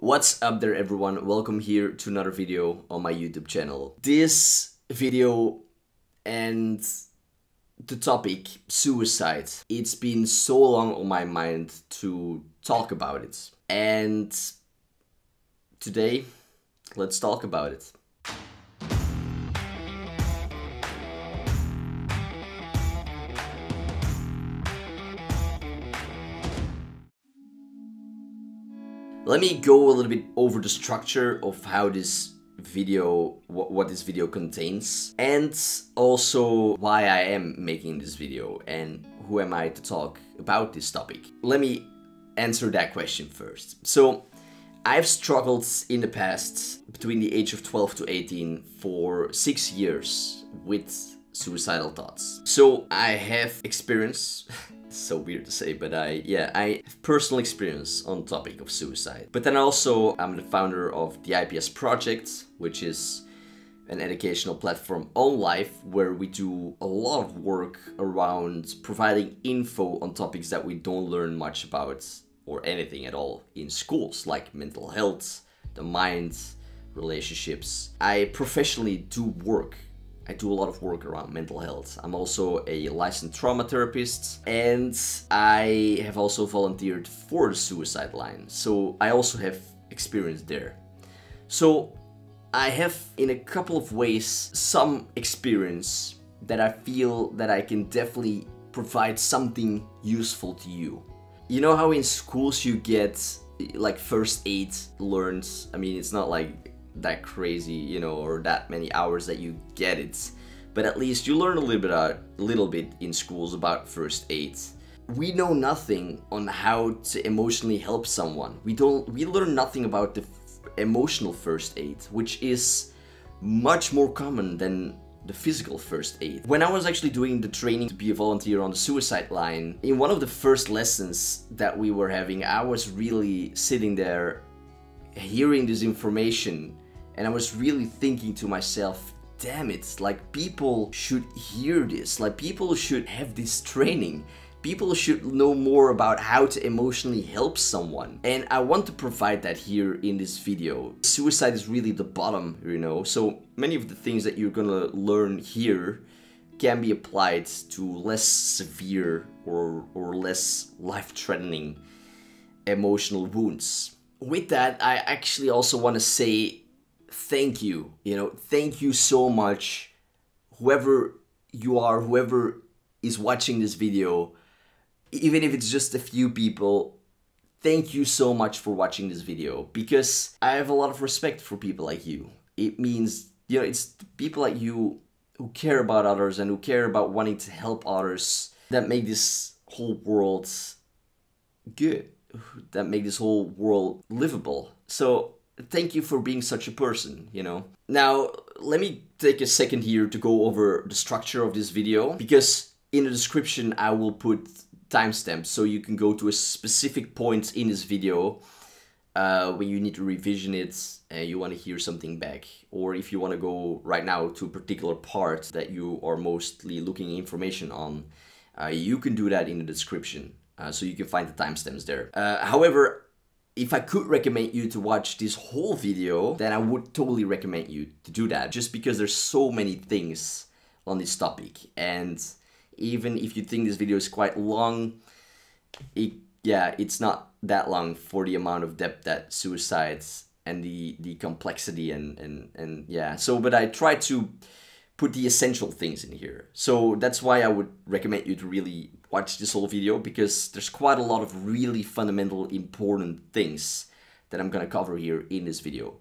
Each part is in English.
What's up there everyone, welcome here to another video on my YouTube channel. This video and the topic, suicide, it's been so long on my mind to talk about it. And today, let's talk about it. Let me go a little bit over the structure of how this video, what this video contains, and also why I am making this video and who am I to talk about this topic. Let me answer that question first. So I've struggled in the past between the age of 12 to 18 for 6 years with suicidal thoughts. So I have experience. So weird to say, but I have personal experience on the topic of suicide. But then also I'm the founder of the IPS project, which is an educational platform on life where we do a lot of work around providing info on topics that we don't learn much about or anything at all in schools, like mental health, the mind, relationships. I professionally do work. I do a lot of work around mental health. I'm also a licensed trauma therapist and I have also volunteered for the suicide line. So I also have experience there. So I have in a couple of ways some experience that I feel that I can definitely provide something useful to you. You know how in schools you get like first aid learned? I mean, it's not like that crazy, you know, or that many hours that you get it, but at least you learn a little bit in schools about first aid. We know nothing on how to emotionally help someone. We learn nothing about the emotional first aid, which is much more common than the physical first aid. When I was actually doing the training to be a volunteer on the suicide line, in one of the first lessons that we were having, I was really sitting there hearing this information and I was really thinking to myself, damn it, like people should hear this, like people should have this training. People should know more about how to emotionally help someone. And I want to provide that here in this video. Suicide is really the bottom, you know, so many of the things that you're gonna learn here can be applied to less severe or less life-threatening emotional wounds. With that, I actually also want to say thank you. You know, thank you so much, whoever you are, whoever is watching this video, even if it's just a few people, thank you so much for watching this video, because I have a lot of respect for people like you. It means, you know, it's people like you who care about others and who care about wanting to help others that make this whole world good, that make this whole world livable. So thank you for being such a person, you know. Now, let me take a second here to go over the structure of this video, because in the description I will put timestamps so you can go to a specific point in this video when you need to revision it and you want to hear something back, or if you want to go right now to a particular part that you are mostly looking information on, you can do that in the description. So you can find the timestamps there. However, if I could recommend you to watch this whole video, then I would totally recommend you to do that, just because there's so many things on this topic. And even if you think this video is quite long, it's not that long for the amount of depth that suicides and the complexity and yeah. So, but I try to put the essential things in here. So that's why I would recommend you to really watch this whole video, because there's quite a lot of really fundamental, important things that I'm gonna cover here in this video.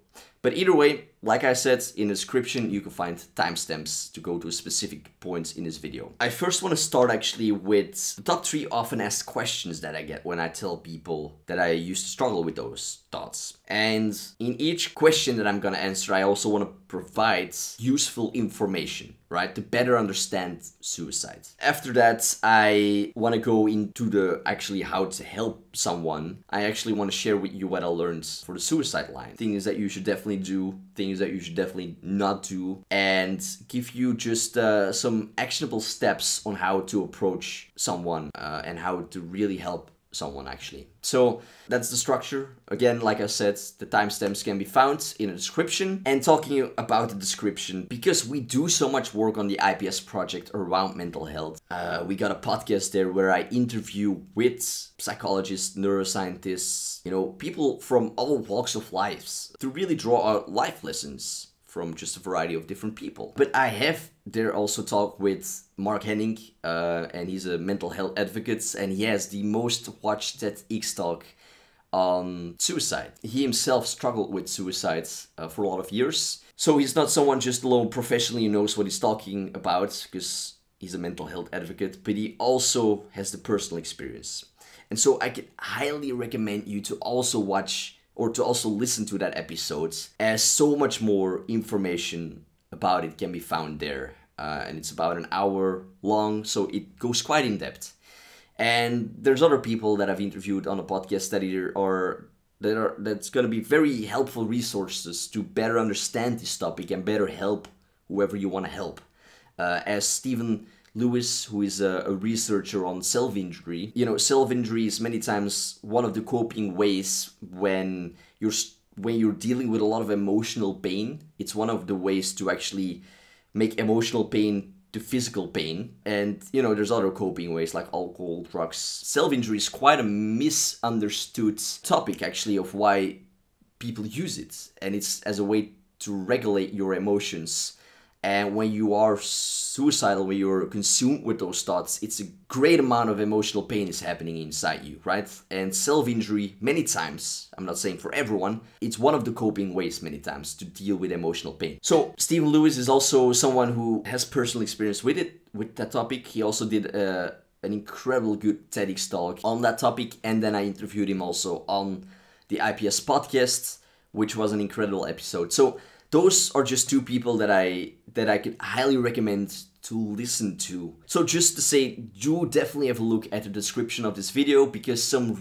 But either way, like I said, in the description, you can find timestamps to go to specific points in this video. I first wanna start actually with the top 3 often asked questions that I get when I tell people that I used to struggle with those thoughts. And in each question that I'm gonna answer, I also wanna provide useful information, right, to better understand suicide. After that, I wanna go into the actually how to help someone. I actually wanna share with you what I learned for the suicide line. Things that you should definitely do, things that you should definitely not do, and give you just some actionable steps on how to approach someone and how to really help someone actually. So that's the structure. Again, like I said, the timestamps can be found in the description. And talking about the description, because we do so much work on the IPS project around mental health, we got a podcast there where I interview with psychologists, neuroscientists, you know, people from all walks of life to really draw out life lessons from just a variety of different people. But I have there also talked with Mark Henick, and he's a mental health advocate, and he has the most watched TEDx talk on suicide. He himself struggled with suicide for a lot of years. So he's not someone just alone professionally who knows what he's talking about, because he's a mental health advocate, but he also has the personal experience. And so I can highly recommend you to also watch or to also listen to that episode, as so much more information about it can be found there. And it's about an hour long, so it goes quite in depth. And there's other people that I've interviewed on a podcast that that's gonna be very helpful resources to better understand this topic and better help whoever you wanna help. As Stephen Lewis, who is a researcher on self-injury. You know, self-injury is many times one of the coping ways when you're dealing with a lot of emotional pain. It's one of the ways to actually make emotional pain to physical pain. And, you know, there's other coping ways like alcohol, drugs. Self-injury is quite a misunderstood topic, actually, of why people use it. And it's as a way to regulate your emotions. And when you are suicidal, when you're consumed with those thoughts, it's a great amount of emotional pain is happening inside you, right? And self-injury, many times, I'm not saying for everyone, it's one of the coping ways many times to deal with emotional pain. So Stephen Lewis is also someone who has personal experience with it, with that topic. He also did an incredible good TEDx talk on that topic. And then I interviewed him also on the IPS podcast, which was an incredible episode. So those are just two people that I could highly recommend to listen to. So just to say, do definitely have a look at the description of this video, because some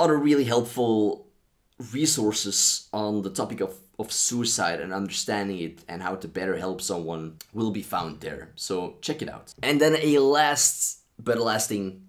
other really helpful resources on the topic of suicide and understanding it and how to better help someone will be found there. So check it out. And then a last but lasting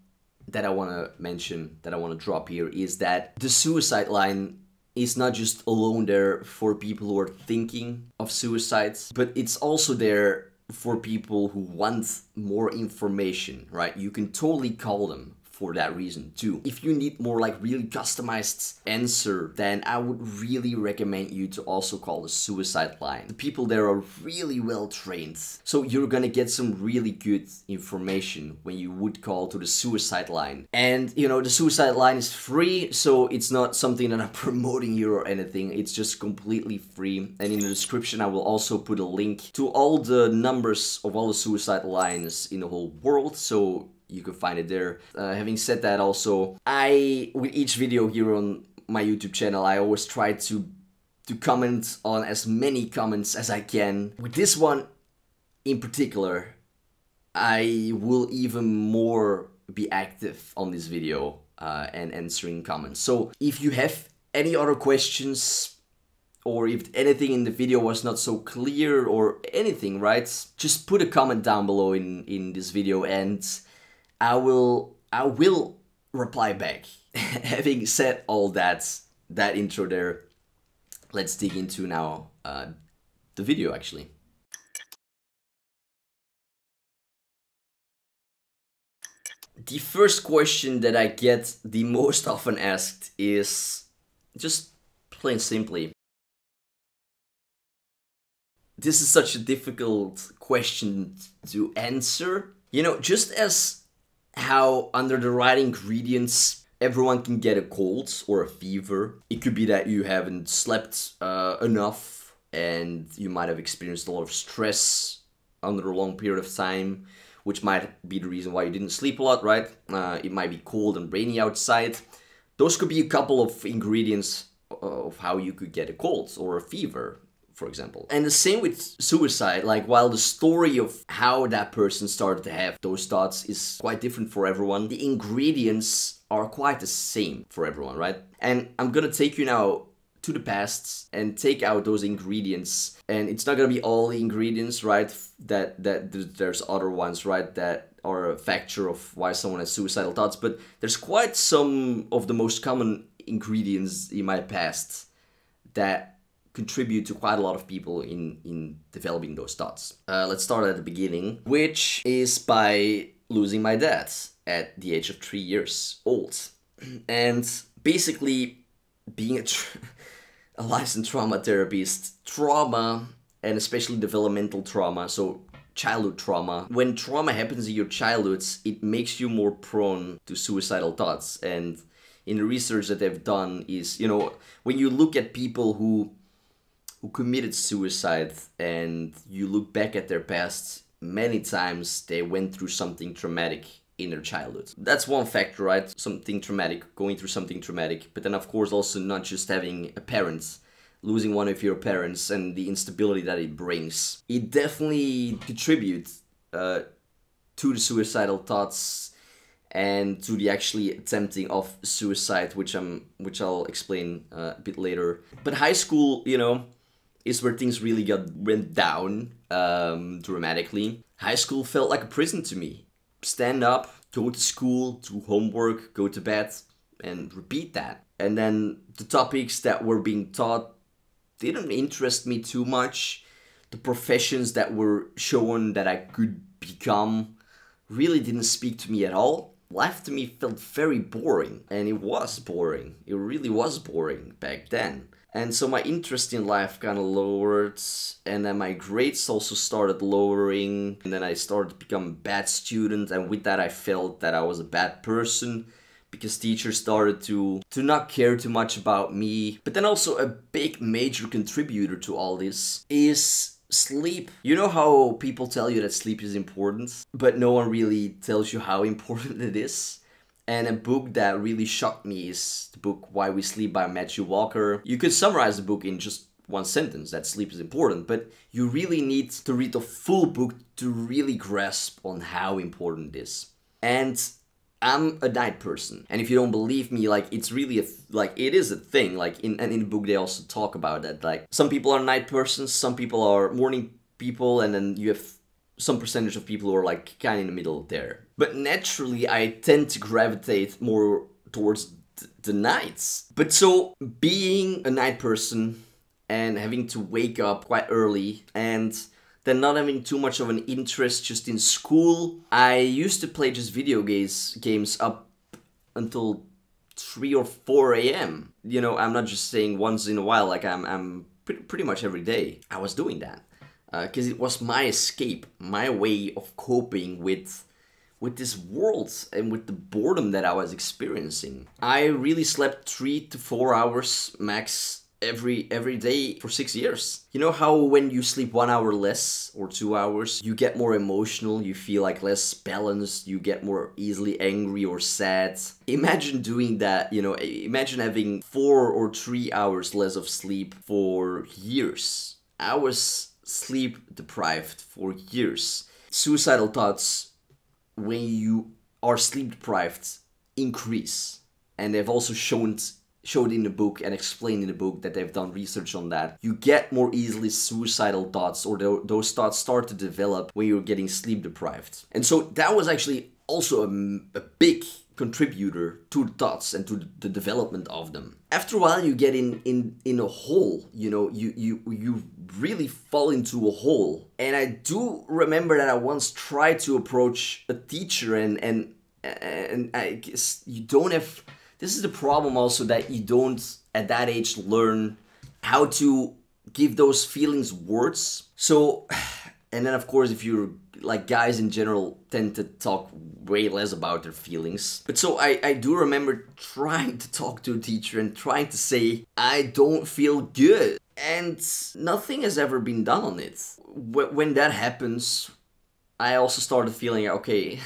that I want to mention, that I want to drop here, is that the suicide line is not just alone there for people who are thinking of suicides, but it's also there for people who want more information, right? You can totally call them for that reason too. If you need more like really customized answer, then I would really recommend you to also call the suicide line. The people there are really well trained. So you're gonna get some really good information when you would call to the suicide line. And you know, the suicide line is free, so it's not something that I'm promoting here or anything. It's just completely free. And in the description, I will also put a link to all the numbers of all the suicide lines in the whole world. So you can find it there. Having said that, also, with each video here on my YouTube channel, I always try to comment on as many comments as I can. With this one in particular, I will even more be active on this video and answering comments. So if you have any other questions, or if anything in the video was not so clear or anything, right, just put a comment down below in this video, and I will reply back. Having said all that intro there, let's dig into now the video actually. The first question that I get the most often asked is just plain simply, this is such a difficult question to answer. You know, just as how under the right ingredients everyone can get a cold or a fever, it could be that you haven't slept enough and you might have experienced a lot of stress under a long period of time, which might be the reason why you didn't sleep a lot, right? It might be cold and rainy outside. Those could be a couple of ingredients of how you could get a cold or a fever, for example. And the same with suicide. Like, while the story of how that person started to have those thoughts is quite different for everyone, the ingredients are quite the same for everyone, right? And I'm gonna take you now to the past and take out those ingredients. And it's not gonna be all the ingredients, right? There's other ones, right, that are a factor of why someone has suicidal thoughts, but there's quite some of the most common ingredients in my past that contribute to quite a lot of people in developing those thoughts. Let's start at the beginning, which is by losing my dad at the age of 3 years old. And basically being a licensed trauma therapist, trauma, and especially developmental trauma, so childhood trauma. When trauma happens in your childhood, it makes you more prone to suicidal thoughts. And in the research that they've done is, you know, when you look at people who committed suicide and you look back at their past, many times they went through something traumatic in their childhood. That's one factor, right? Something traumatic, going through something traumatic. But then of course also not just having a parent, losing one of your parents and the instability that it brings. It definitely contributes to the suicidal thoughts and to the actually attempting of suicide, which I'll explain a bit later. But high school, you know, is where things really went down dramatically. High school felt like a prison to me. Stand up, go to school, do homework, go to bed, and repeat that. And then the topics that were being taught didn't interest me too much. The professions that were shown that I could become really didn't speak to me at all. Life to me felt very boring, and it was boring. It really was boring back then. And so my interest in life kind of lowered, and then my grades also started lowering, and then I started to become a bad student, and with that I felt that I was a bad person, because teachers started to not care too much about me. But then also a big major contributor to all this is sleep. You know how people tell you that sleep is important, but no one really tells you how important it is? And a book that really shocked me is the book Why We Sleep by Matthew Walker. You could summarize the book in just one sentence, that sleep is important, but you really need to read the full book to really grasp on how important it is. And I'm a night person, and if you don't believe me, like, it's really it is a thing. Like in the book they also talk about that, like, some people are night persons, some people are morning people, and then you have some percentage of people who are like kind of in the middle there. But naturally I tend to gravitate more towards the nights. But so being a night person and having to wake up quite early and then not having too much of an interest just in school. I used to play just video games up until 3 or 4 a.m. You know, I'm not just saying once in a while, like I'm pretty much every day. I was doing that because it was my escape, my way of coping with this world and with the boredom that I was experiencing. I really slept 3 to 4 hours max every day for 6 years. You know how when you sleep 1 hour less or 2 hours, you get more emotional, you feel like less balanced, you get more easily angry or sad. Imagine doing that, you know, imagine having 4 or 3 hours less of sleep for years. I was sleep deprived for years. Suicidal thoughts, when you are sleep deprived, increase. And they've also showed in the book and explained in the book that they've done research on that. You get more easily suicidal thoughts, or those thoughts start to develop when you're getting sleep deprived. And so that was actually also a big contributor to the thoughts and to the development of them. After a while you get in a hole, you know, you really fall into a hole. And I do remember that I once tried to approach a teacher and I guess you don't have... This is the problem also, that you don't, at that age, learn how to give those feelings words. So, and then of course, if you're, like, guys in general tend to talk way less about their feelings. But so I do remember trying to talk to a teacher and trying to say, I don't feel good. And nothing has ever been done on it. When that happens, I also started feeling, okay,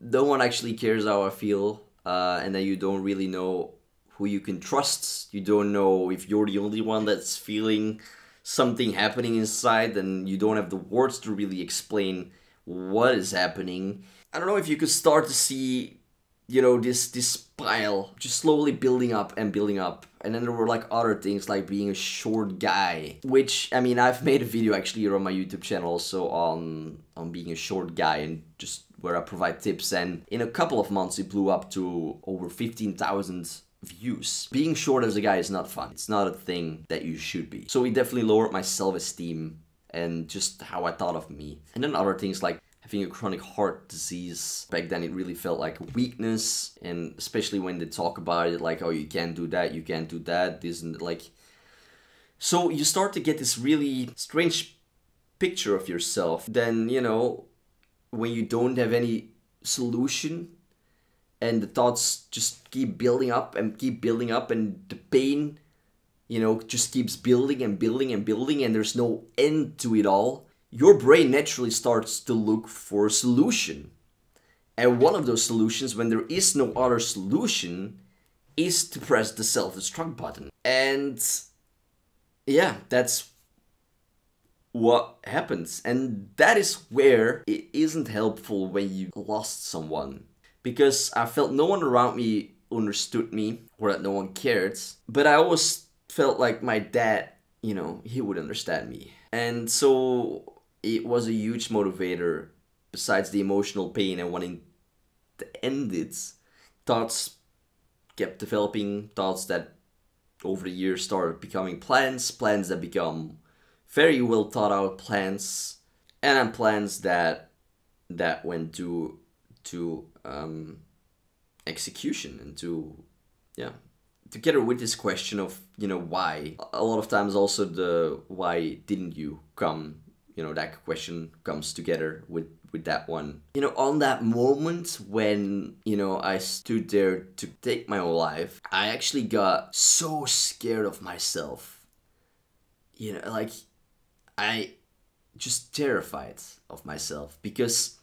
no one actually cares how I feel. And then you don't really know who you can trust. You don't know if you're the only one that's feeling something happening inside, and you don't have the words to really explain what is happening. I don't know if you could start to see you know, this pile just slowly building up and building up. And then there were like other things like being a short guy, which, I mean, I've made a video actually on my YouTube channel also on being a short guy and just where I provide tips. And in a couple of months, it blew up to over 15,000 views. Being short as a guy is not fun. It's not a thing that you should be. So it definitely lowered my self-esteem and just how I thought of me. And then other things like having a chronic heart disease. Back then it really felt like a weakness, and especially when they talk about it like, oh, you can't do that, you can't do that, this and like. So you start to get this really strange picture of yourself. Then, you know, when you don't have any solution and the thoughts just keep building up, and the pain, you know, just keeps building and building and building, and there's no end to it all, your brain naturally starts to look for a solution. And one of those solutions, when there is no other solution, is to press the self-destruct button. And yeah, that's what happens. And that is where it isn't helpful when you lost someone. Because I felt no one around me understood me, or that no one cared. But I always felt like my dad, you know, he would understand me. And so it was a huge motivator. Besides the emotional pain and wanting to end it, thoughts kept developing, thoughts that over the years started becoming plans, plans that become very well thought out plans, and then plans that went to execution and to, yeah. Together with this question of, you know, why, a lot of times also the why didn't you come, you know, that question comes together with that one. You know, on that moment when, you know, I stood there to take my own life, I actually got so scared of myself. You know, like, I just terrified of myself, because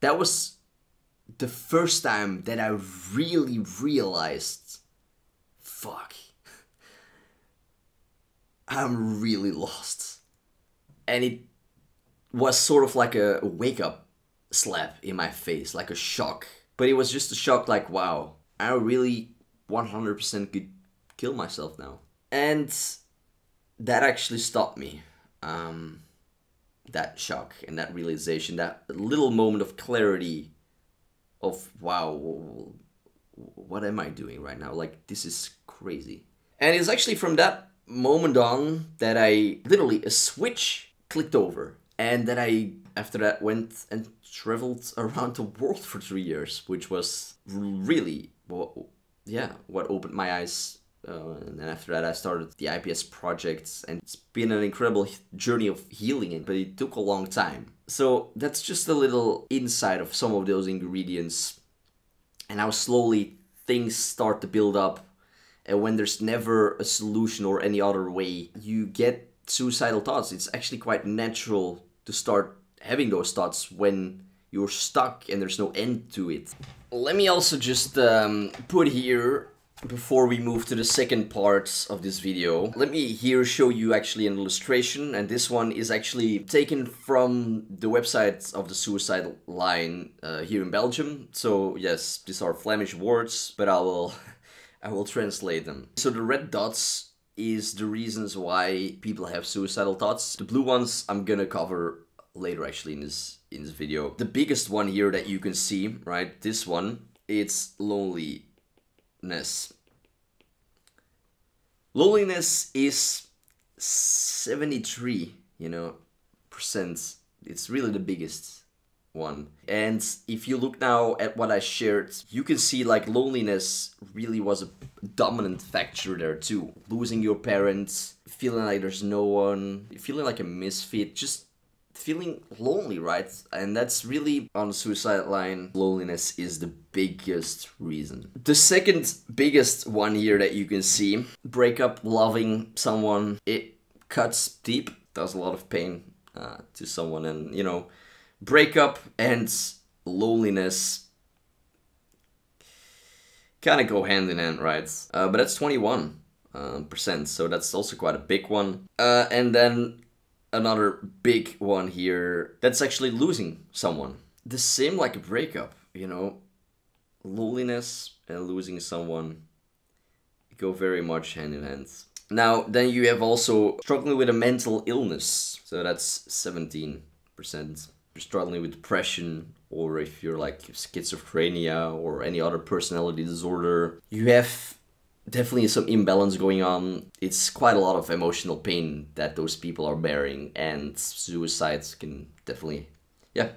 that was the first time that I really realized, fuck, I'm really lost. And it was sort of like a wake-up slap in my face, like a shock. But it was just a shock like, wow, I really 100% could kill myself now. And that actually stopped me. That shock and that realization, that little moment of clarity of, wow, what am I doing right now? Like, this is crazy. And it's actually from that moment on that I literally, a switch clicked over, and that I, after that, went and traveled around the world for 3 years, which was really, well, yeah, what opened my eyes. And then after that, I started the IPS project, and it's been an incredible journey of healing, but it took a long time. So that's just a little insight of some of those ingredients and how slowly things start to build up. And when there's never a solution or any other way, you get suicidal thoughts. It's actually quite natural to start having those thoughts when you're stuck and there's no end to it. Let me also just put here, before we move to the second part of this video, let me here show you actually an illustration. And this one is actually taken from the website of the suicide line here in Belgium. So yes, these are Flemish words, but I will translate them. So the red dots is the reasons why people have suicidal thoughts. The blue ones I'm gonna cover later actually in this video. The biggest one here that you can see, right, this one, it's lonely. Loneliness is 73%, you know, it's really the biggest one. And if you look now at what I shared, you can see like loneliness really was a dominant factor there too. Losing your parents, feeling like there's no one, feeling like a misfit, just feeling lonely, right? And that's really, on the suicide line, loneliness is the biggest reason. The second biggest one here that you can see, breakup, loving someone, it cuts deep, does a lot of pain to someone. And, you know, breakup and loneliness kind of go hand in hand, right? But that's 21%, so that's also quite a big one. And then another big one here, that's actually losing someone. The same like a breakup, you know, loneliness and losing someone go very much hand in hand. Now, then you have also struggling with a mental illness. So that's 17%. You're struggling with depression, or if you're like schizophrenia or any other personality disorder, you have definitely some imbalance going on. It's quite a lot of emotional pain that those people are bearing, and suicides can definitely, yeah,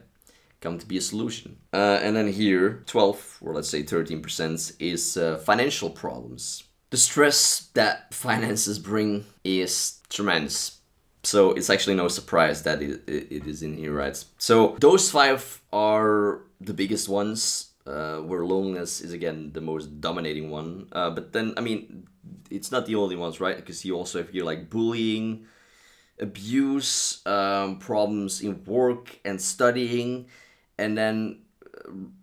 come to be a solution. And then here, 12, or let's say 13% is financial problems. The stress that finances bring is tremendous. So it's actually no surprise that it is in here, right? So those five are the biggest ones, where loneliness is again the most dominating one. But then, I mean, it's not the only ones, right? Because you also have here like bullying, abuse, problems in work and studying, and then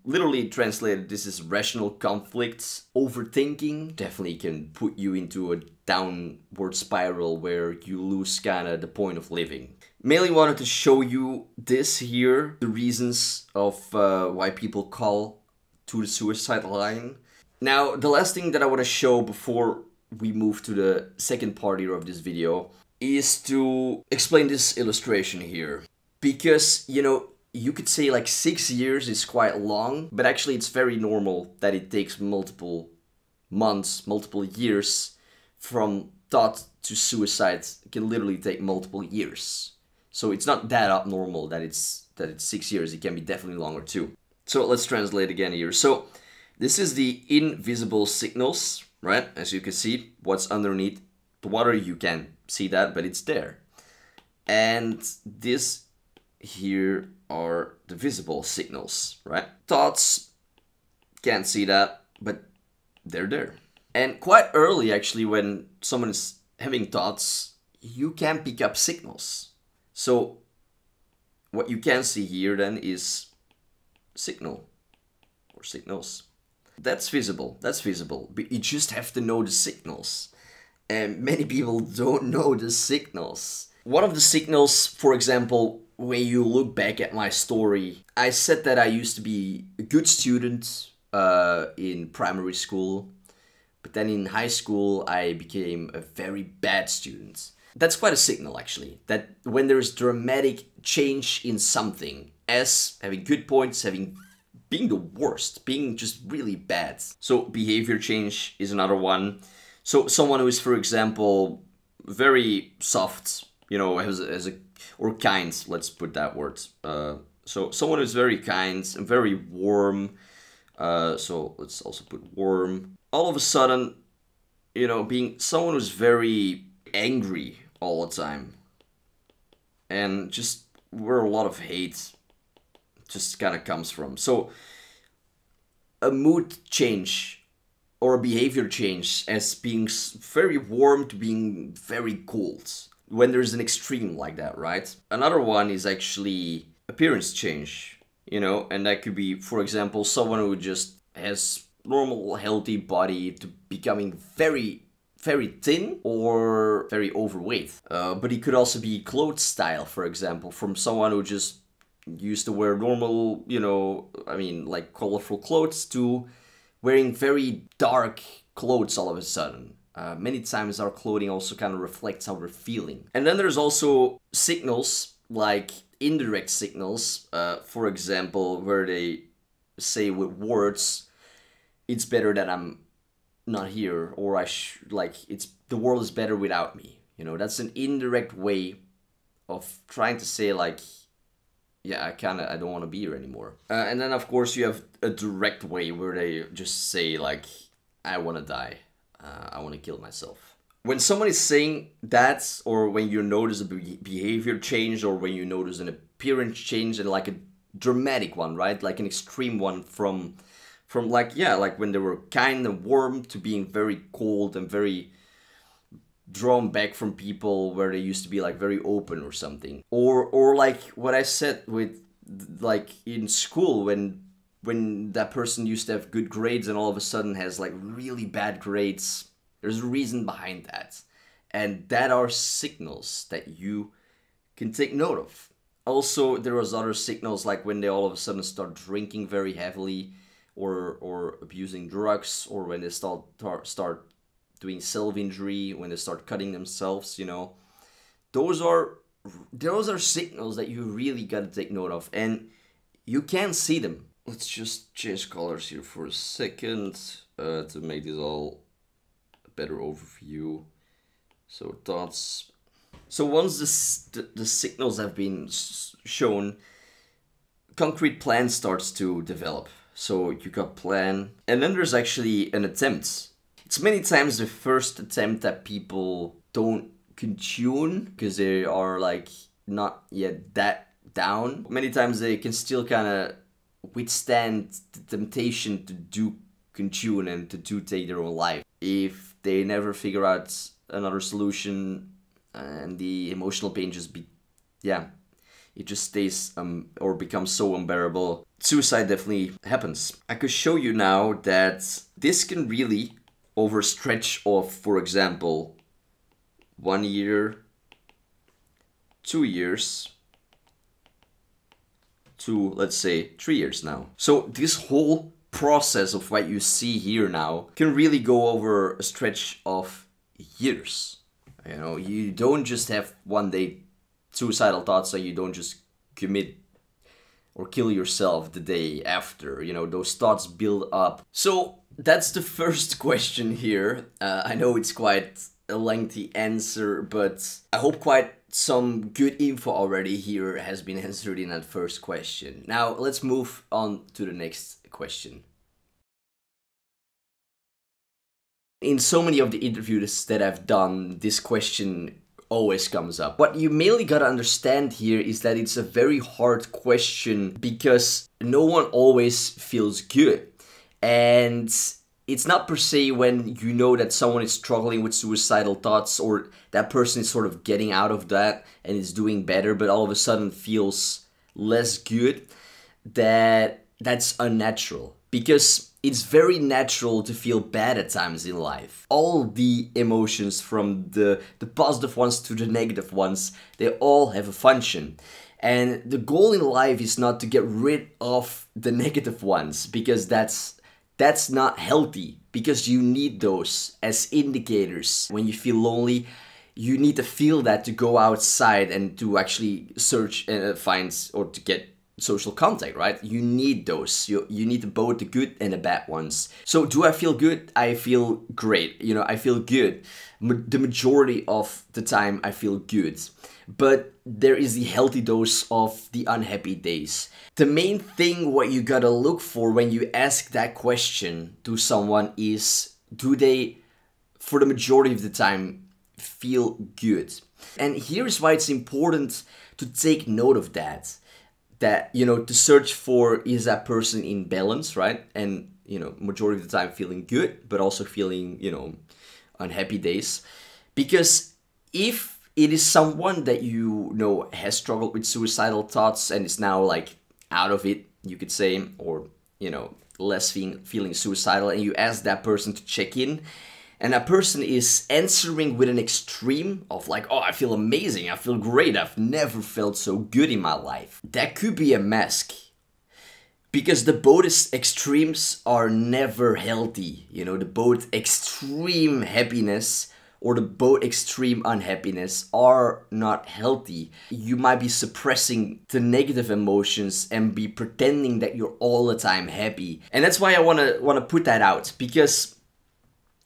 literally translated, this is rational conflicts. Overthinking definitely can put you into a downward spiral where you lose kind of the point of living. Mainly wanted to show you this here, the reasons of why people call to the suicide line. Now, the last thing that I want to show before we move to the second part here of this video is to explain this illustration here. Because, you know, you could say like 6 years is quite long, but actually it's very normal that it takes multiple months, multiple years from thought to suicide. It can literally take multiple years. So it's not that abnormal that it's 6 years. It can be definitely longer too. So let's translate again here. So this is the invisible signals, right? As you can see, what's underneath the water, you can't see that, but it's there. And this here are the visible signals, right? Thoughts, can't see that, but they're there. And quite early, actually, when someone is having thoughts, you can pick up signals. So what you can see here then is signal or signals. That's visible, but you just have to know the signals. And many people don't know the signals. One of the signals, for example, when you look back at my story, I said that I used to be a good student in primary school, but then in high school I became a very bad student. That's quite a signal, actually, that when there is dramatic change in something, as having good points, being the worst, being just really bad. So behavior change is another one. So someone who is, for example, very soft, you know, or kind, let's put that word. So someone who's very kind and very warm. So let's also put warm. All of a sudden, you know, being someone who's very angry all the time. And just where a lot of hate just kind of comes from. So a mood change or a behavior change as being very warm to being very cold. When there's an extreme like that, right? Another one is actually appearance change, you know, and that could be, for example, someone who just has normal, healthy body to becoming very, very thin or very overweight. But it could also be clothes style, for example, from someone who just used to wear normal, you know, I mean, like colorful clothes to wearing very dark clothes all of a sudden. Many times our clothing also kind of reflects how we're feeling. And then there's also signals, like indirect signals, for example, where they say with words, it's better that I'm not here, or the world is better without me. You know, that's an indirect way of trying to say like, yeah, I don't want to be here anymore. And then of course you have a direct way where they just say like, I want to die. I want to kill myself. When someone is saying that, or when you notice a behavior change, or when you notice an appearance change, and like a dramatic one, right? Like an extreme one from like, yeah, like when they were kind and warm to being very cold and very drawn back from people where they used to be like very open or something. Or like what I said with like in school when that person used to have good grades and all of a sudden has like really bad grades, there's a reason behind that. And that are signals that you can take note of. Also, there was other signals like when they all of a sudden start drinking very heavily or abusing drugs, or when they start doing self-injury, when they start cutting themselves, you know, those are signals that you really gotta take note of, and you can see them. Let's just change colors here for a second to make this all a better overview. So thoughts. So once the signals have been shown, concrete plan starts to develop. So you got plan, and then there's actually an attempt. It's many times the first attempt that people don't tune because they are like not yet that down. Many times they can still kind of withstand the temptation to do tune and to take their own life. If they never figure out another solution, and the emotional pain just it just stays or becomes so unbearable. Suicide definitely happens. I could show you now that this can really overstretch of, for example, 1 year, 2 years, to let's say 3 years now. So this whole process of what you see here now can really go over a stretch of years. You know, you don't just have one day suicidal thoughts, so you don't just commit or kill yourself the day after. You know, those thoughts build up. So that's the first question here. I know it's quite a lengthy answer, but I hope quite some good info already here has been answered in that first question. Now let's move on to the next question. In so many of the interviews that I've done, this question always comes up. What you mainly gotta understand here is that it's a very hard question because no one always feels good. And it's not per se when you know that someone is struggling with suicidal thoughts or that person is sort of getting out of that and is doing better, but all of a sudden feels less good, that's unnatural. Because it's very natural to feel bad at times in life. All the emotions, from the positive ones to the negative ones, they all have a function. And the goal in life is not to get rid of the negative ones, because that's not healthy, because you need those as indicators. When you feel lonely, you need to feel that to go outside and to actually search and find or to get social contact, right? You need those. You need both the good and the bad ones. So do I feel good? I feel great. You know, I feel good. The majority of the time I feel good. But there is the healthy dose of the unhappy days. The main thing what you gotta look for when you ask that question to someone is, do they, for the majority of the time, feel good? And here's why it's important to take note of that. That, you know, to search for, is that person in balance, right? And, you know, majority of the time feeling good, but also feeling, you know, unhappy days. Because if it is someone that, you know, has struggled with suicidal thoughts and is now like out of it, you could say, or, you know, less feeling suicidal, and you ask that person to check in, and that person is answering with an extreme of like, oh, I feel amazing, I feel great, I've never felt so good in my life. That could be a mask. Because the both extremes are never healthy. You know, the both extreme happiness or the both extreme unhappiness are not healthy. You might be suppressing the negative emotions and be pretending that you're all the time happy. And that's why I wanna put that out, because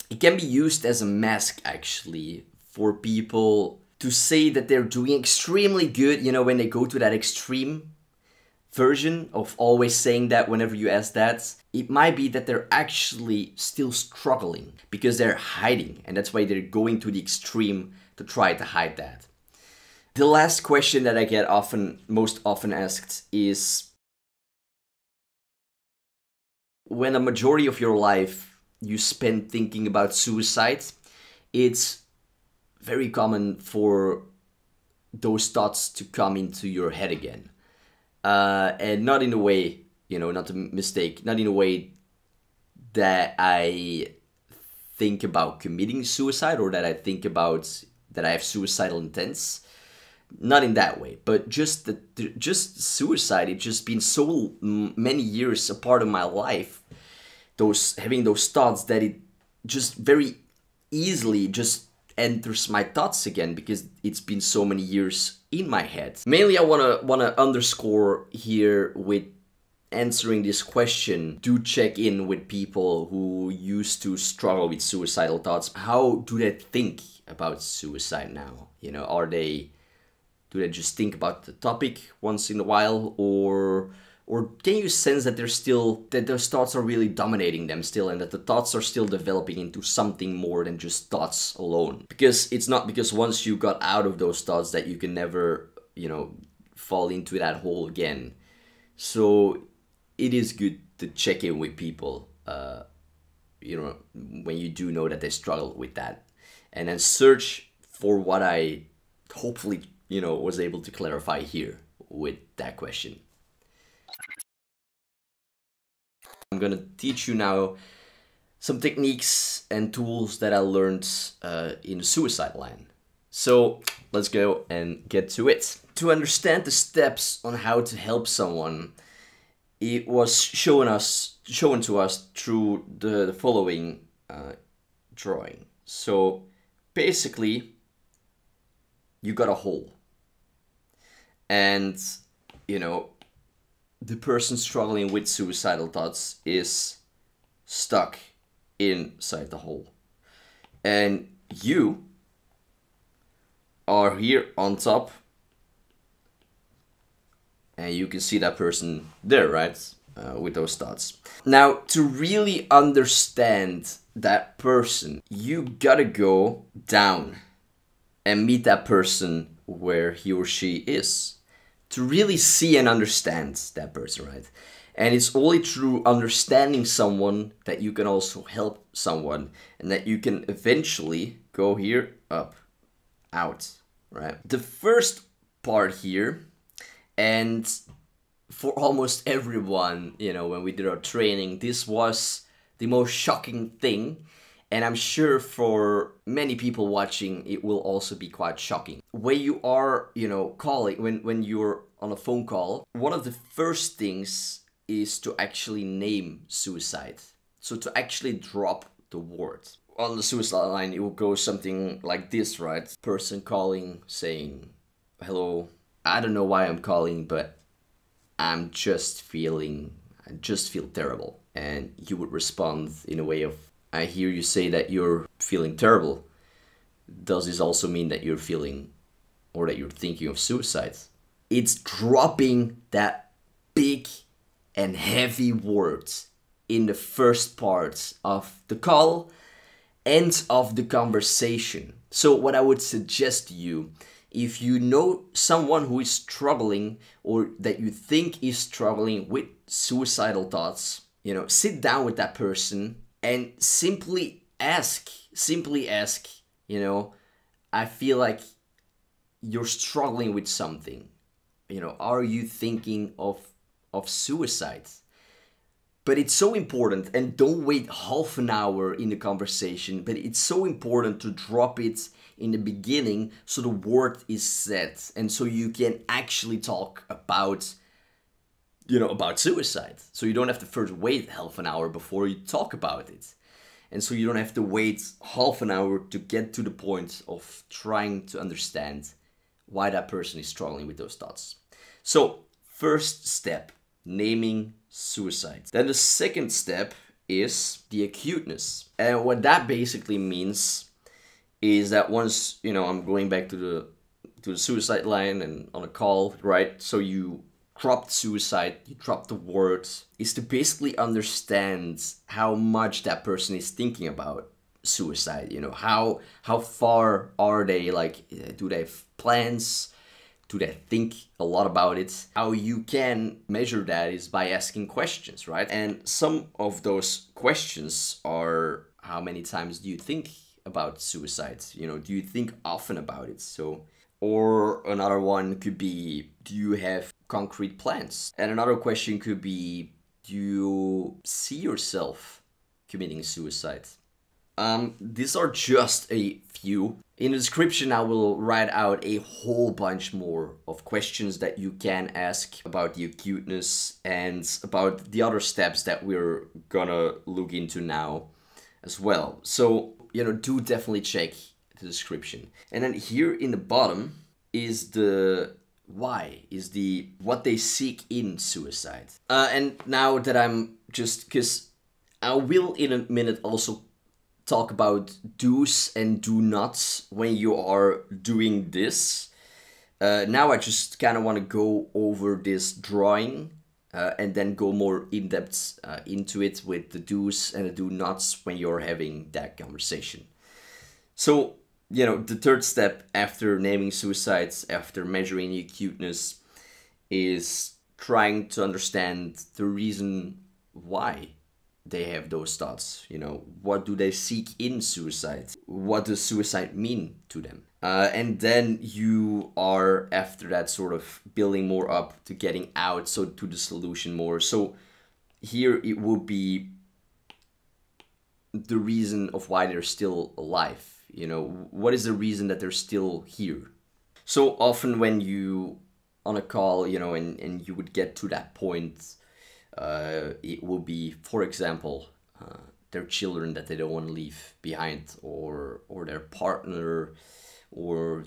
it can be used as a mask, actually, for people to say that they're doing extremely good, you know, when they go to that extreme version of always saying that whenever you ask that. It might be that they're actually still struggling because they're hiding, and that's why they're going to the extreme to try to hide that. The last question that I get most often asked is, when a majority of your life you spend thinking about suicide, it's very common for those thoughts to come into your head again. And not in a way, you know, not a mistake, not in a way that I think about committing suicide or that I think about that I have suicidal intents. Not in that way, but just suicide, it's just been so many years a part of my life having those thoughts, that it just very easily just enters my thoughts again, because it's been so many years in my head. Mainly I wanna underscore here with answering this question, do check in with people who used to struggle with suicidal thoughts. How do they think about suicide now? You know, do they just think about the topic once in a while, or can you sense that those thoughts are really dominating them still, and that the thoughts are still developing into something more than just thoughts alone? Because it's not because once you got out of those thoughts that you can never, you know, fall into that hole again. So it is good to check in with people, you know, when you do know that they struggle with that, and then search for what I hopefully, you know, was able to clarify here with that question. I'm gonna teach you now some techniques and tools that I learned in Suicide Line. So let's go and get to it. To understand the steps on how to help someone, it was shown to us through the following drawing. So basically, you got a hole, and you know, the person struggling with suicidal thoughts is stuck inside the hole. And you are here on top, and you can see that person there, right? With those thoughts. Now, to really understand that person, you gotta go down and meet that person where he or she is, to really see and understand that person, right? And it's only through understanding someone that you can also help someone, and that you can eventually go here, up, out, right? The first part here, and for almost everyone, you know, when we did our training, this was the most shocking thing. And I'm sure for many people watching, it will also be quite shocking. When you are, you know, calling, when you're on a phone call, one of the first things is to actually name suicide. So to actually drop the word. On the Suicide Line, it will go something like this, right? Person calling, saying, hello, I don't know why I'm calling, but I just feel terrible. And you would respond in a way of, I hear you say that you're feeling terrible. Does this also mean that you're feeling, or that you're thinking of suicide? It's dropping that big and heavy word in the first part of the call, end of the conversation. So what I would suggest to you, if you know someone who is struggling, or that you think is struggling with suicidal thoughts, you know, sit down with that person and simply ask, you know, I feel like you're struggling with something. You know, are you thinking of suicide? But it's so important, and don't wait half an hour in the conversation, but it's so important to drop it in the beginning, so the word is said, and so you can actually talk about, you know, about suicide. So you don't have to first wait half an hour before you talk about it. And so you don't have to wait half an hour to get to the point of trying to understand why that person is struggling with those thoughts. So first step, naming suicide. Then the second step is the acuteness. And what that basically means is that once, you know, I'm going back to the Suicide Line and on a call, right? So you dropped suicide, you dropped the words, is to basically understand how much that person is thinking about suicide. You know, how far are they, like, do they have plans? Do they think a lot about it? How you can measure that is by asking questions, right? And some of those questions are, how many times do you think about suicide? You know, do you think often about it? So, or another one could be, do you have concrete plans? And another question could be, do you see yourself committing suicide? These are just a few. In the description, I will write out a whole bunch more of questions that you can ask about the acuteness and about the other steps that we're gonna look into now as well. So, you know, do definitely check the description. And then here in the bottom is the why, is the what they seek in suicide. And now that I'm just, because I will in a minute also talk about do's and do nots when you are doing this. Now I just kind of want to go over this drawing and then go more in depth into it with the do's and the do nots when you're having that conversation. So, you know, the third step after naming suicides, after measuring acuteness, is trying to understand the reason why they have those thoughts. You know, what do they seek in suicide? What does suicide mean to them? And then you are, after that, sort of building more up to getting out, so to the solution more. So here it would be the reason of why they're still alive. You know, what is the reason that they're still here? So often when you on a call, you know, and you would get to that point, it will be, for example, their children that they don't want to leave behind, or their partner, or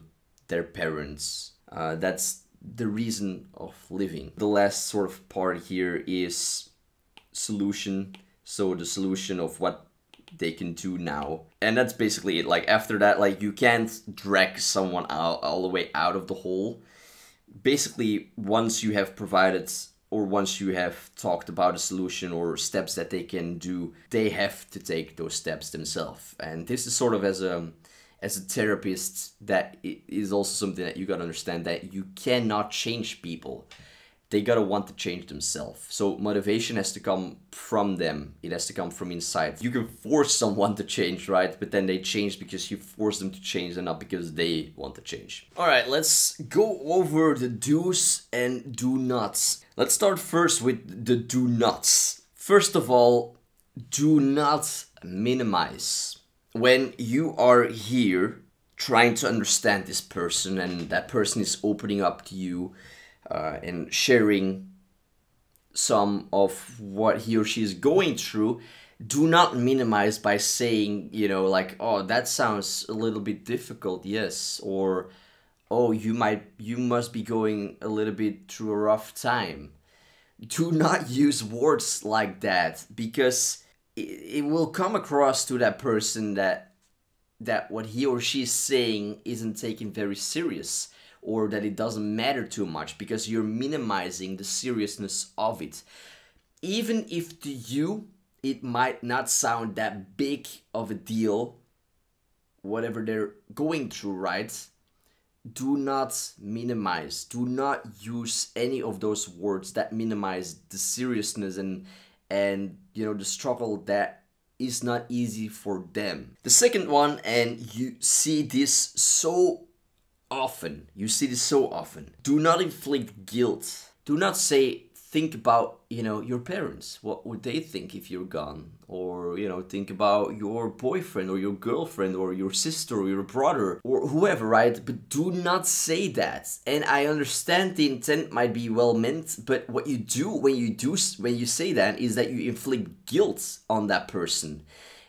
their parents. That's the reason of living. The last sort of part here is solution. So the solution of what they can do now. And that's basically it. Like, after that, like, you can't drag someone out all the way out of the hole. Basically, once you have provided, or once you have talked about a solution or steps that they can do, they have to take those steps themselves. And this is sort of, as a therapist, that it is also something that you gotta understand, that you cannot change people. They gotta want to change themselves. So motivation has to come from them. It has to come from inside. You can force someone to change, right? But then they change because you force them to change and not because they want to change. All right, let's go over the do's and do nots. Let's start first with the do nots. First of all, do not minimize. When you are here trying to understand this person, and that person is opening up to you and sharing some of what he or she is going through, do not minimize by saying, you know, like, oh, that sounds a little bit difficult, yes, or oh, you must be going a little bit through a rough time. Do not use words like that, because it will come across to that person that what he or she is saying isn't taken very serious, or that it doesn't matter too much, because you're minimizing the seriousness of it. Even if to you it might not sound that big of a deal, whatever they're going through, right? Do not minimize. Do not use any of those words that minimize the seriousness and you know, the struggle that is not easy for them. The second one, and you see this so often, do not inflict guilt. Do not say, think about, you know, your parents. What would they think if you're gone? Or, you know, think about your boyfriend or your girlfriend or your sister or your brother or whoever, right? But do not say that. And I understand the intent might be well meant, but what you do when you say that is that you inflict guilt on that person.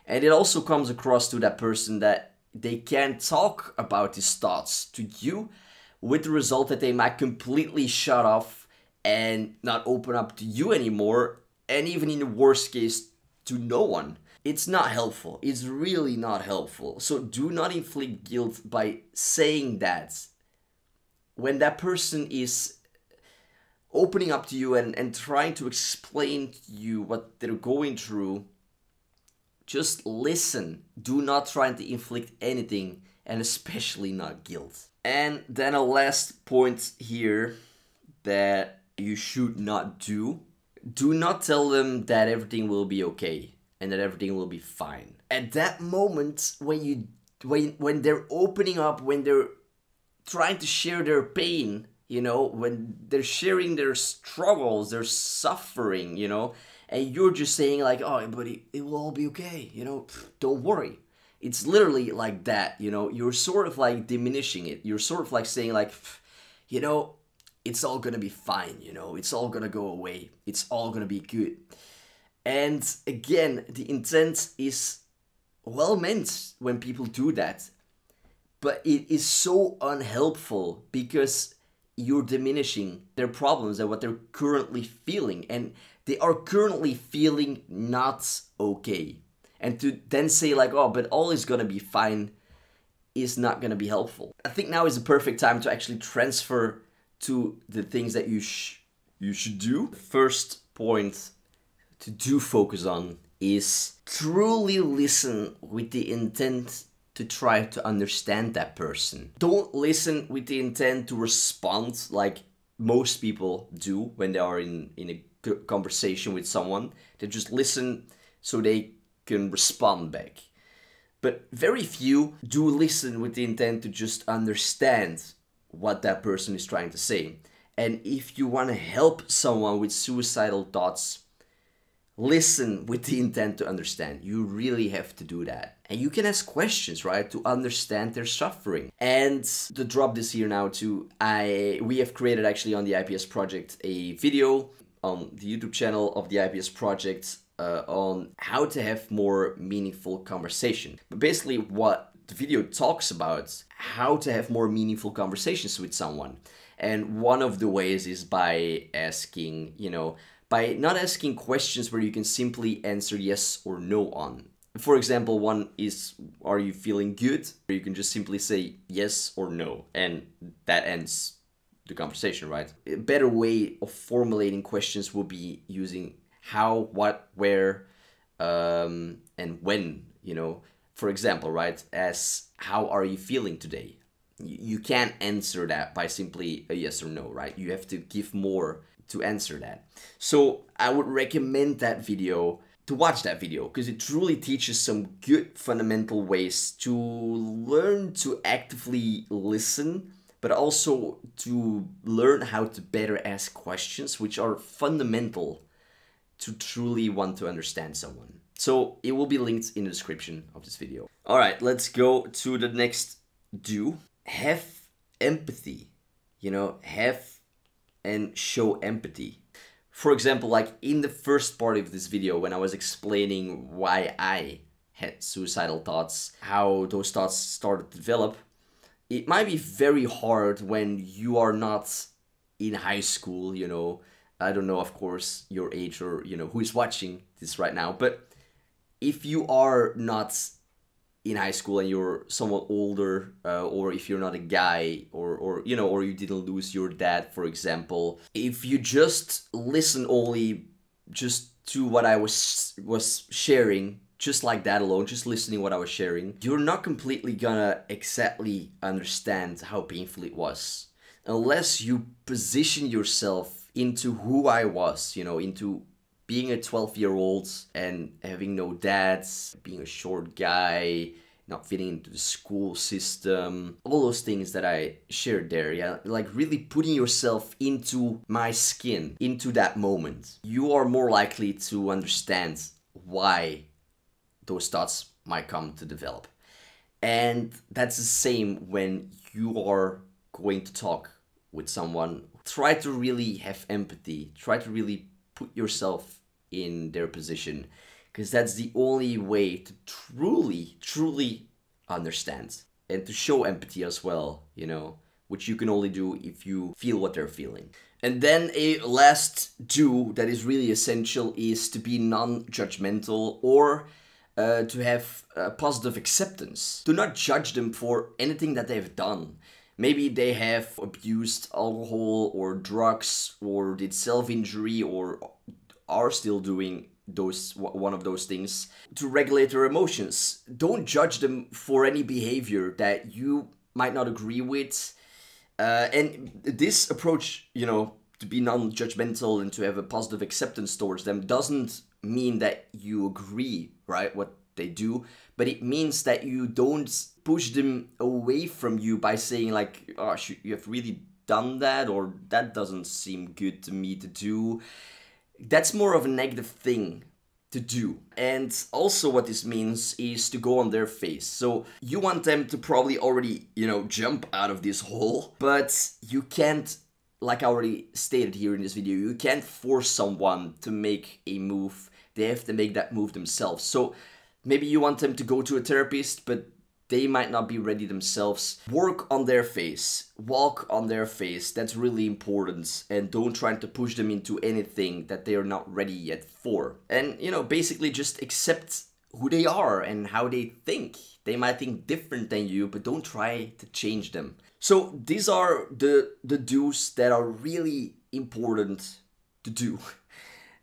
And it also comes across to that person that they can't talk about these thoughts to you, with the result that they might completely shut off and not open up to you anymore, and even in the worst case, to no one. It's not helpful. It's really not helpful. So do not inflict guilt by saying that. When that person is opening up to you and trying to explain to you what they're going through, just listen. Do not try to inflict anything, and especially not guilt. And then a last point here that you should not do. Do not tell them that everything will be okay and that everything will be fine. At that moment, when they're opening up, when they're trying to share their pain, you know, when they're sharing their struggles, their suffering, you know, and you're just saying like, oh, buddy, it will all be okay, you know, don't worry. It's literally like that, you know, you're sort of like diminishing it. You're sort of like saying like, you know, it's all gonna be fine, you know, it's all gonna go away, it's all gonna be good. And again, the intent is well meant when people do that, but it is so unhelpful because you're diminishing their problems and what they're currently feeling, and they are currently feeling not okay. And to then say like, oh, but all is gonna be fine is not gonna be helpful. I think now is the perfect time to actually transfer to the things that you should do. First point to do focus on is truly listen with the intent to try to understand that person. Don't listen with the intent to respond like most people do when they are in a conversation with someone. They just listen so they can respond back. But very few do listen with the intent to just understand what that person is trying to say. And if you want to help someone with suicidal thoughts, listen with the intent to understand. You really have to do that. And you can ask questions, right, to understand their suffering. And to drop this here now too, we have created actually on the IPS project a video on the YouTube channel of the IPS project on how to have more meaningful conversation. But basically what the video talks about how to have more meaningful conversations with someone. And one of the ways is by asking, you know, by not asking questions where you can simply answer yes or no on. For example, one is, are you feeling good? Or you can just simply say yes or no, and that ends the conversation, right? A better way of formulating questions will be using how, what, where, and when, you know. For example, right, as how are you feeling today? You can't answer that by simply a yes or no, right? You have to give more to answer that. So I would recommend that video, to watch that video, because it truly teaches some good fundamental ways to learn to actively listen, but also to learn how to better ask questions, which are fundamental to truly want to understand someone. So it will be linked in the description of this video. All right, let's go to the next do. Have empathy, you know, have and show empathy. For example, like in the first part of this video, when I was explaining why I had suicidal thoughts, how those thoughts started to develop, it might be very hard when you are not in high school, you know, I don't know, of course, your age or, you know, who is watching this right now, but if you are not in high school and you're somewhat older, or if you're not a guy, or you know, or you didn't lose your dad, for example, if you just listen only just to what I was sharing, just like that alone, just listening what I was sharing, you're not completely gonna exactly understand how painful it was, unless you position yourself into who I was, you know, into being a 12-year-old and having no dads, being a short guy, not fitting into the school system, all those things that I shared there, yeah? Like really putting yourself into my skin, into that moment. You are more likely to understand why those thoughts might come to develop. And that's the same when you are going to talk with someone. Try to really have empathy, try to really put yourself in their position, because that's the only way to truly understand and to show empathy as well, you know, which you can only do if you feel what they're feeling. And then a last do that is really essential is to be non-judgmental, or to have positive acceptance. Do not judge them for anything that they've done. Maybe they have abused alcohol or drugs, or did self-injury, or are still doing one of those things. To regulate their emotions, don't judge them for any behavior that you might not agree with. And this approach, you know, to be non-judgmental and to have a positive acceptance towards them doesn't mean that you agree, right, what they do, but it means that you don't push them away from you by saying like, oh, you have really done that, or that doesn't seem good to me to do. That's more of a negative thing to do. And also what this means is to go on their face. So you want them to probably already, you know, jump out of this hole, but you can't, like I already stated here in this video, you can't force someone to make a move. They have to make that move themselves. So maybe you want them to go to a therapist, but they might not be ready themselves. Work on their face, walk on their face. That's really important, and don't try to push them into anything that they are not ready yet for. And, you know, basically just accept who they are and how they think. They might think different than you, but don't try to change them. So these are the do's that are really important to do.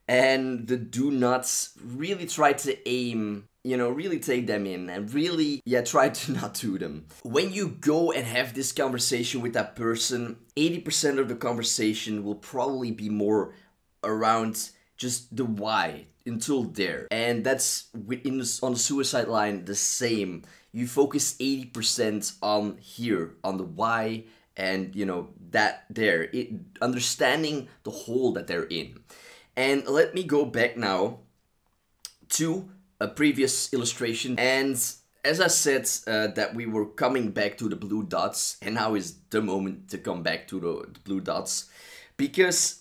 And the do nots, really try to aim, you know, really take them in and really, yeah, try to not do them. When you go and have this conversation with that person, 80% of the conversation will probably be more around just the why until there. And that's on the suicide line the same. You focus 80% on here, on the why, and, you know, that there. Understanding the hole that they're in. And let me go back now to a previous illustration. And as I said, that we were coming back to the blue dots, and now is the moment to come back to the blue dots, because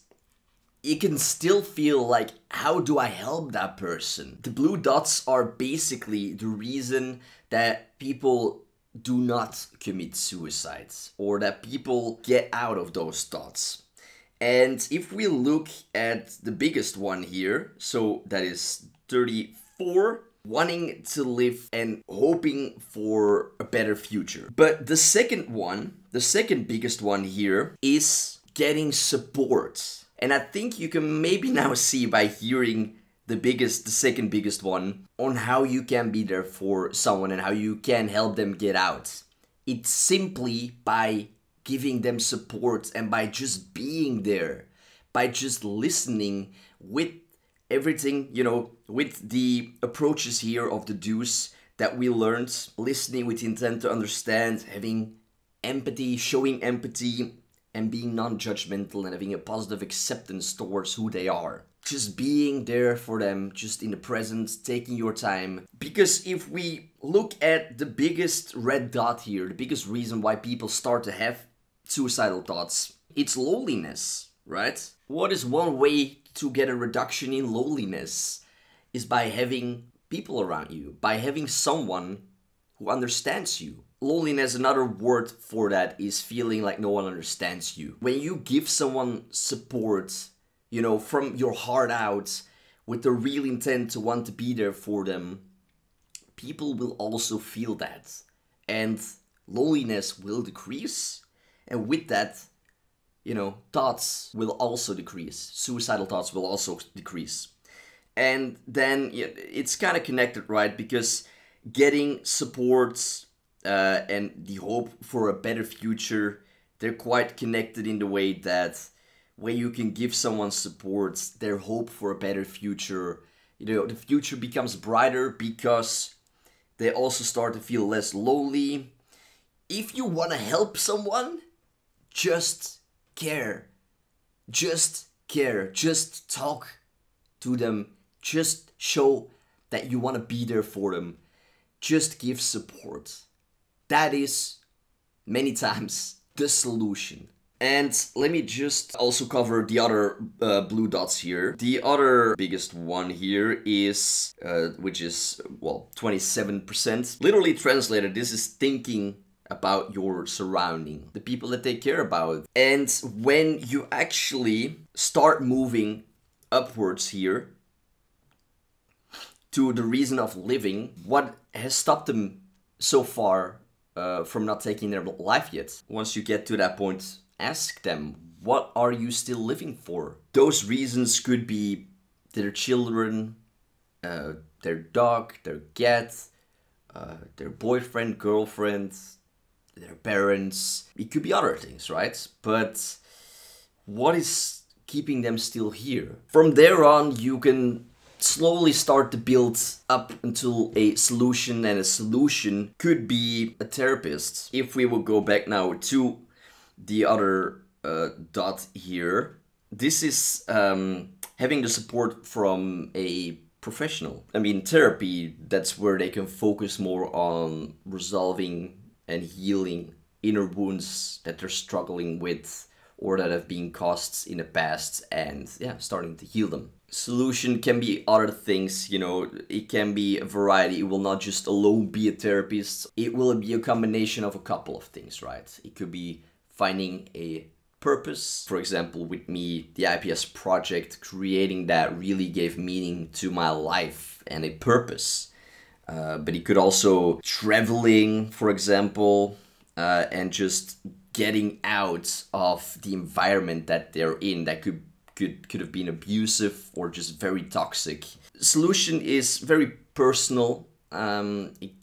it can still feel like, how do I help that person? The blue dots are basically the reason that people do not commit suicides, or that people get out of those dots. And if we look at the biggest one here, so that is 34. Wanting to live and hoping for a better future. But the second one, the second biggest one here, is getting support. And I think you can maybe now see by hearing the second biggest one, on how you can be there for someone and how you can help them get out. It's simply by giving them support and by just being there, by just listening with everything, you know, with the approaches here of the do's that we learned: listening with intent to understand, having empathy, showing empathy, and being non-judgmental, and having a positive acceptance towards who they are. Just being there for them, just in the present, taking your time. Because if we look at the biggest red dot here, the biggest reason why people start to have suicidal thoughts, it's loneliness, right? What is one way to get a reduction in loneliness is by having people around you, by having someone who understands you. Loneliness, another word for that is feeling like no one understands you. When you give someone support, you know, from your heart out, with the real intent to want to be there for them, people will also feel that. And loneliness will decrease, and with that, you know, thoughts will also decrease. Suicidal thoughts will also decrease. And then it's kind of connected, right? Because getting support and the hope for a better future, they're quite connected in the way that when you can give someone support, their hope for a better future, you know, the future becomes brighter because they also start to feel less lonely. If you want to help someone, just care, just care, just talk to them, just show that you want to be there for them, just give support. That is many times the solution. And let me just also cover the other blue dots here. The other biggest one here is, which is, well, 27%. Literally translated, this is thinking about your surrounding, the people that they care about. And when you actually start moving upwards here to the reason of living, what has stopped them so far from not taking their life yet? Once you get to that point, ask them, what are you still living for? Those reasons could be their children, their dog, their cat, their boyfriend, girlfriend, their parents. It could be other things, right? But what is keeping them still here? From there on, you can slowly start to build up until a solution, and a solution could be a therapist. If we will go back now to the other dot here, this is having the support from a professional. I mean, therapy, that's where they can focus more on resolving and healing inner wounds that they're struggling with or that have been caused in the past, and yeah, starting to heal them. Solution can be other things, you know, it can be a variety. It will not just alone be a therapist. It will be a combination of a couple of things, right? It could be finding a purpose. For example, with me, the IPS project, creating that really gave meaning to my life and a purpose. But it could also traveling, for example, and just getting out of the environment that they're in that could have been abusive or just very toxic. Solution is very personal.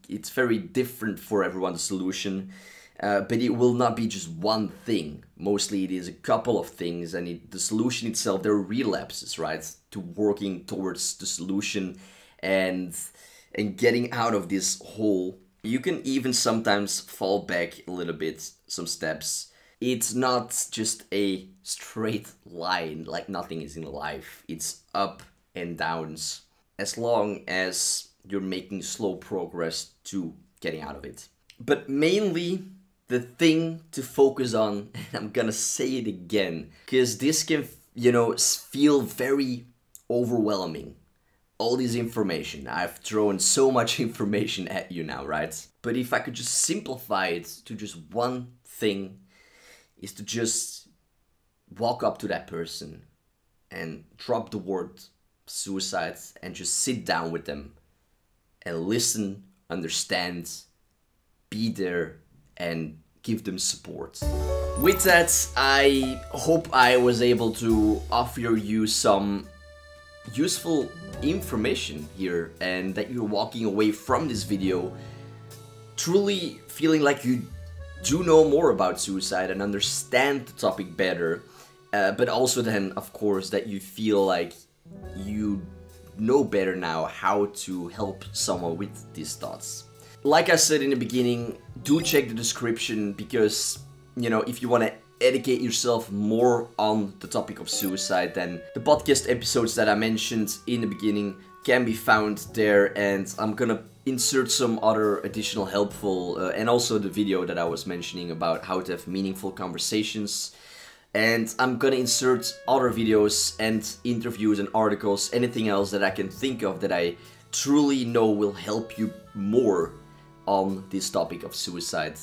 It's very different for everyone's solution, but it will not be just one thing. Mostly it is a couple of things, and the solution itself, there are relapses, right? To working towards the solution and getting out of this hole. You can even sometimes fall back a little bit, some steps. It's not just a straight line, like nothing is in life. It's up and downs, as long as you're making slow progress to getting out of it. But mainly the thing to focus on, and I'm gonna say it again, because this can, you know, feel very overwhelming. All this information, I've thrown so much information at you now, right? But if I could just simplify it to just one thing, is to just walk up to that person and drop the word suicide and just sit down with them and listen, understand, be there and give them support. With that, I hope I was able to offer you some useful information here, and that you're walking away from this video truly feeling like you do know more about suicide and understand the topic better, but also then of course that you feel like you know better now how to help someone with these thoughts. Like I said in the beginning, do check the description, because you know, if you want to educate yourself more on the topic of suicide, then the podcast episodes that I mentioned in the beginning can be found there, and I'm gonna insert some other additional helpful and also the video that I was mentioning about how to have meaningful conversations, and I'm gonna insert other videos and interviews and articles, anything else that I can think of that I truly know will help you more on this topic of suicide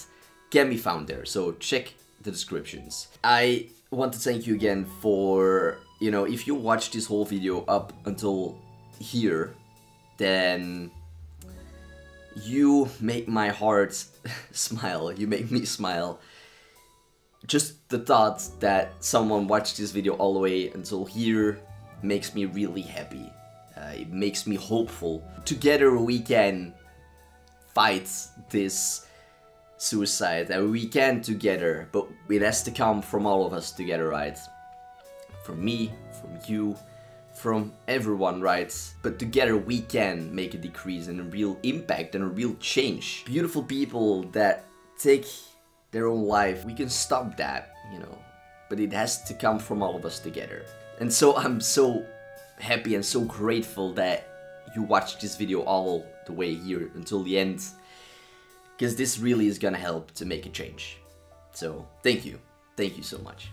can be found there. So check the descriptions. I want to thank you again for, you know, if you watched this whole video up until here, then you make my heart smile. You make me smile. Just the thought that someone watched this video all the way until here makes me really happy. It makes me hopeful. Together we can fight this suicide, and we can together, but it has to come from all of us together, right? From me, from you, from everyone, right? But together we can make a decrease and a real impact and a real change. Beautiful people that take their own life, we can stop that, you know, but it has to come from all of us together. And so I'm so happy and so grateful that you watched this video all the way here until the end, because this really is gonna help to make a change. So thank you so much.